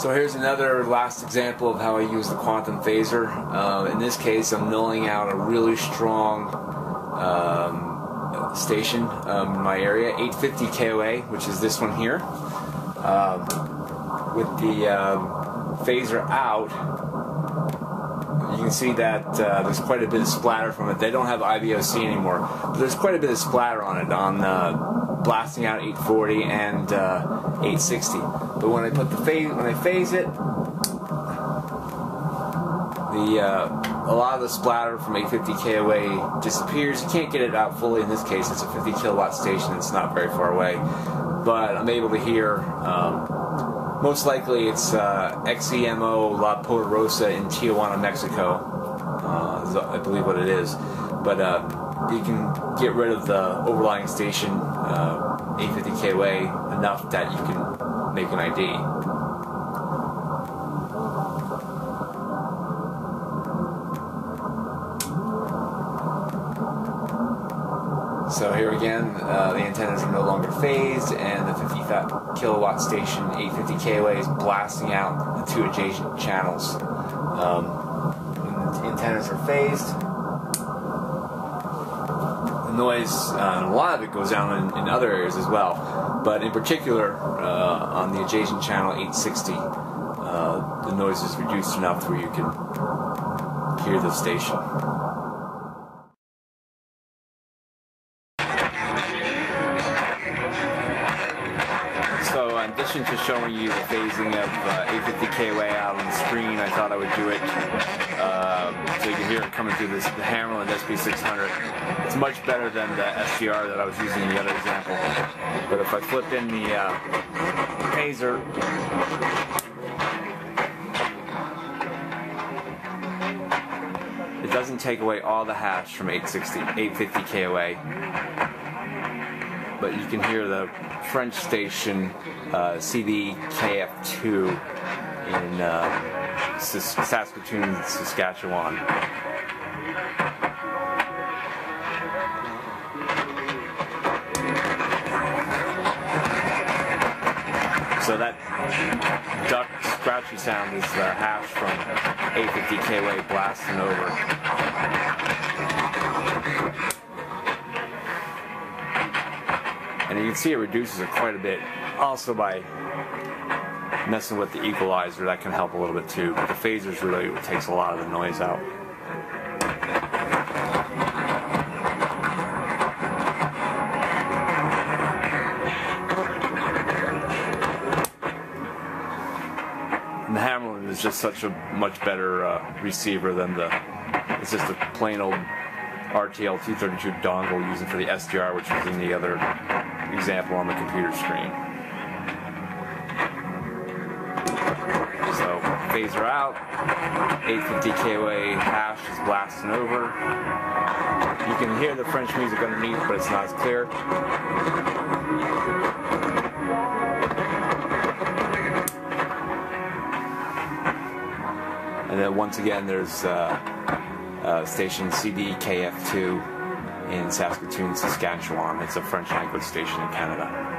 So here's another last example of how I use the quantum phaser. In this case, I'm milling out a really strong station in my area, 850 KOA, which is this one here. With the phaser out, you can see that there's quite a bit of splatter from it. They don't have IBOC anymore, but there's quite a bit of splatter on it, on blasting out 840 and 860. But when I put the phase it, a lot of the splatter from 850 KOA disappears. You can't get it out fully in this case. It's a 50 kilowatt station. It's not very far away, but I'm able to hear. Most likely, it's XEMO La Poderosa in Tijuana, Mexico. Is I believe what it is, but you can get rid of the overlying station 850 KOA enough that you can make an ID. So here again, the antennas are no longer phased, and the 50 kilowatt station 850 KOA is blasting out the two adjacent channels. When the antennas are phased, the noise, and a lot of it goes down in other areas as well, but in particular on the adjacent channel 860, the noise is reduced enough where you can hear the station. So in addition to showing you the phasing of 850 KOA out on the screen, I thought I would do it so you can hear it coming through this, the Hammarlund SP-600. It's much better than the SDR that I was using in the other example. But if I flip in the phaser, it doesn't take away all the hash from 850 KOA. But you can hear the French station CBKF-2 in Saskatoon, Saskatchewan. So that duck scratchy sound is the hash from 850 KOA blasting over. And you can see it reduces it quite a bit, also by messing with the equalizer. That can help a little bit too, but the phasers really takes a lot of the noise out. And the Hammarlund is just such a much better receiver than the, it's just a plain old RTL T32 dongle using for the SDR, which was in the other example on the computer screen. So phaser out, 850 KOA hash is blasting over. You can hear the French music underneath, but it's not as clear. And then once again, there's station CBKF-2 in Saskatoon, Saskatchewan. It's a French language station in Canada.